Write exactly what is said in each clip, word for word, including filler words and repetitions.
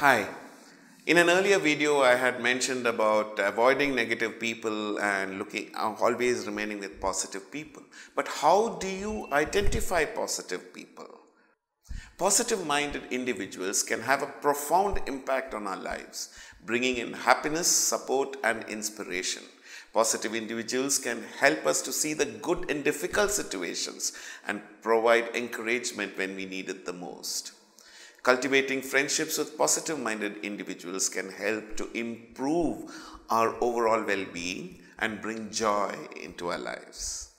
Hi. In an earlier video, I had mentioned about avoiding negative people and looking always remaining with positive people. But how do you identify positive people? Positive-minded individuals can have a profound impact on our lives, bringing in happiness, support, and inspiration. Positive individuals can help us to see the good in difficult situations and provide encouragement when we need it the most. Cultivating friendships with positive-minded individuals can help to improve our overall well-being and bring joy into our lives.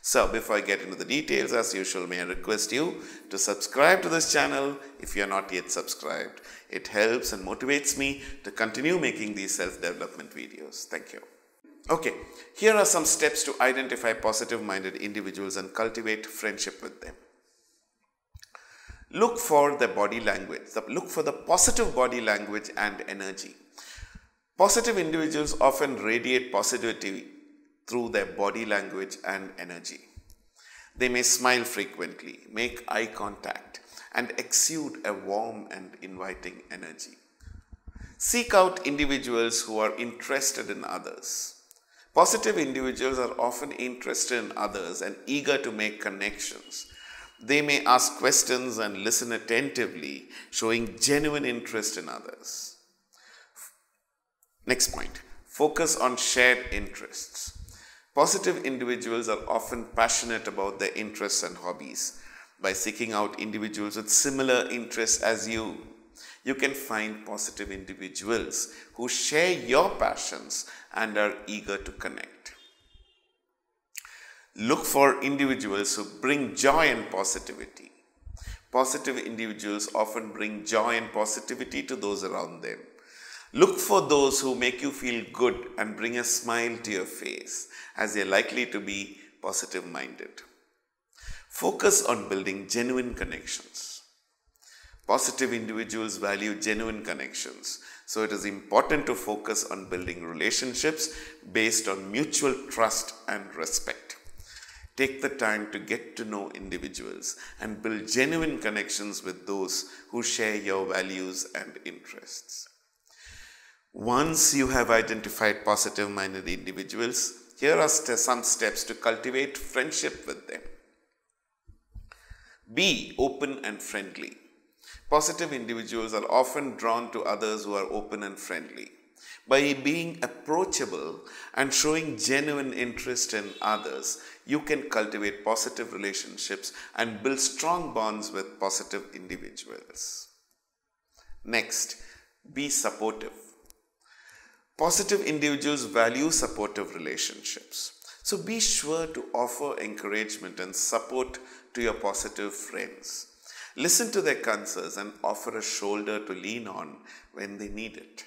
So, before I get into the details, as usual, may I request you to subscribe to this channel if you are not yet subscribed. It helps and motivates me to continue making these self-development videos. Thank you. Okay, here are some steps to identify positive-minded individuals and cultivate friendship with them. Look for the body language. Look for the positive body language and energy. Positive individuals often radiate positivity through their body language and energy. They may smile frequently, make eye contact, and exude a warm and inviting energy. Seek out individuals who are interested in others. Positive individuals are often interested in others and eager to make connections. They may ask questions and listen attentively, showing genuine interest in others. Next point, focus on shared interests. Positive individuals are often passionate about their interests and hobbies. By seeking out individuals with similar interests as you, you can find positive individuals who share your passions and are eager to connect. Look for individuals who bring joy and positivity. Positive individuals often bring joy and positivity to those around them. Look for those who make you feel good and bring a smile to your face, as they are likely to be positive-minded. Focus on building genuine connections. Positive individuals value genuine connections, so it is important to focus on building relationships based on mutual trust and respect. Take the time to get to know individuals and build genuine connections with those who share your values and interests. Once you have identified positive-minded individuals, here are some steps to cultivate friendship with them. Be open and friendly. Positive individuals are often drawn to others who are open and friendly. By being approachable and showing genuine interest in others, you can cultivate positive relationships and build strong bonds with positive individuals. Next, be supportive. Positive individuals value supportive relationships. So be sure to offer encouragement and support to your positive friends. Listen to their concerns and offer a shoulder to lean on when they need it.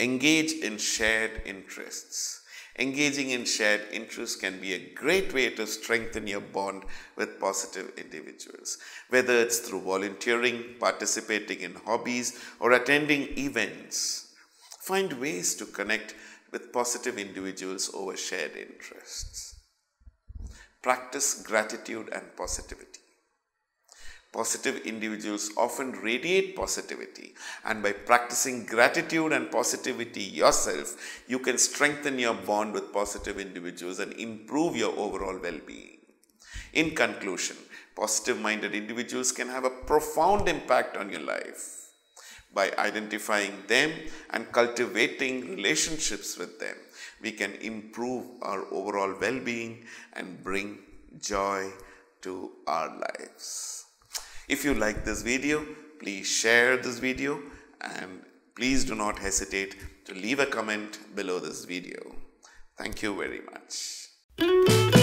Engage in shared interests. Engaging in shared interests can be a great way to strengthen your bond with positive individuals. Whether it's through volunteering, participating in hobbies, or attending events, find ways to connect with positive individuals over shared interests. Practice gratitude and positivity. Positive individuals often radiate positivity, and by practicing gratitude and positivity yourself, you can strengthen your bond with positive individuals and improve your overall well-being. In conclusion, positive-minded individuals can have a profound impact on your life. By identifying them and cultivating relationships with them, we can improve our overall well-being and bring joy to our lives. If you like this video, please share this video and please do not hesitate to leave a comment below this video. Thank you very much.